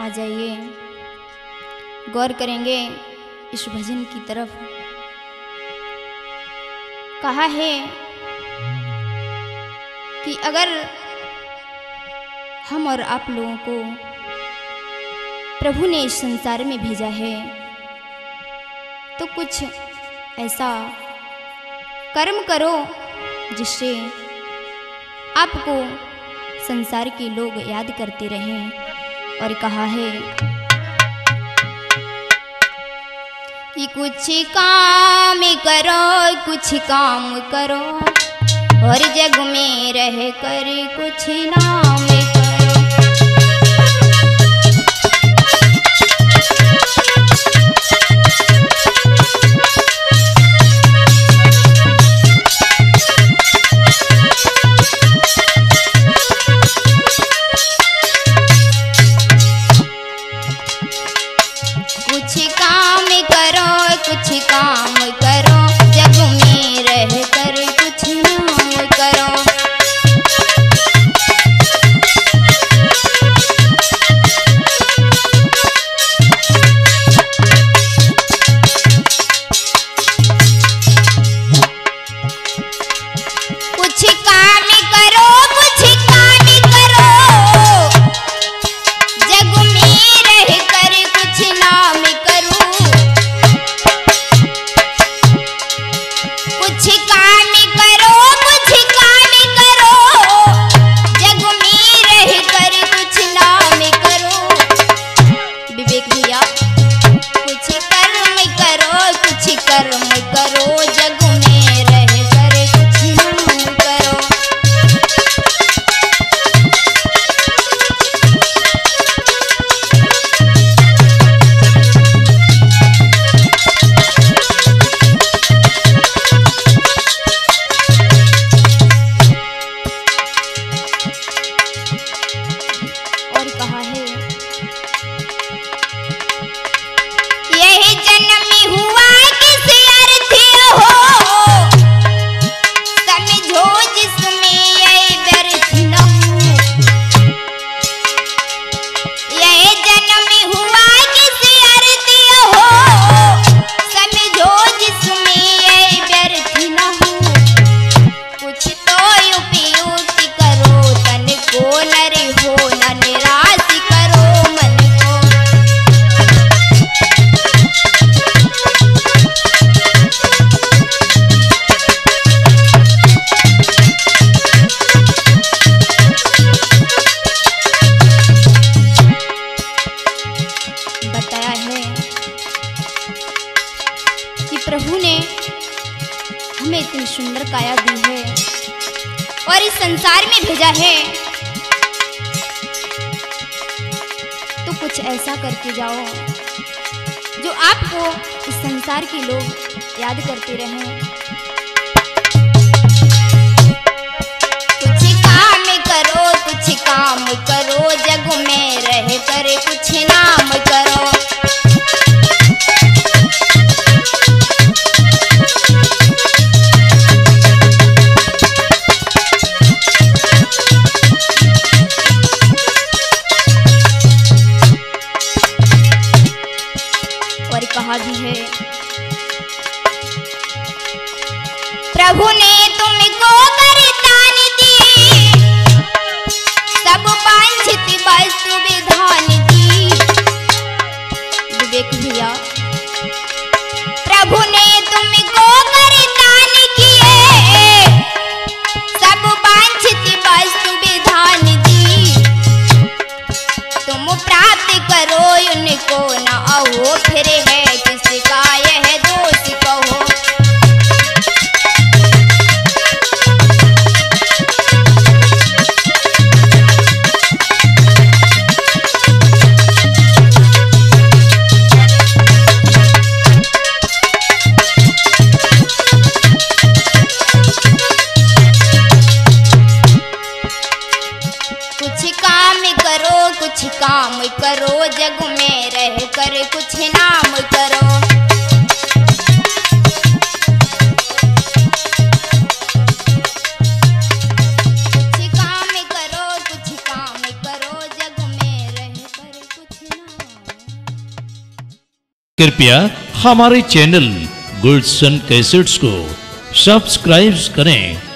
आ जाइए, गौर करेंगे इस भजन की तरफ। कहा है कि अगर हम और आप लोगों को प्रभु ने इस संसार में भेजा है तो कुछ ऐसा कर्म करो जिससे आपको संसार के लोग याद करते रहें। और कहा है कि कुछ काम करो और जग में रह कर कुछ नाम करो। कृपया हमारे चैनल गुलशन कैसेट्स को सब्सक्राइब करें।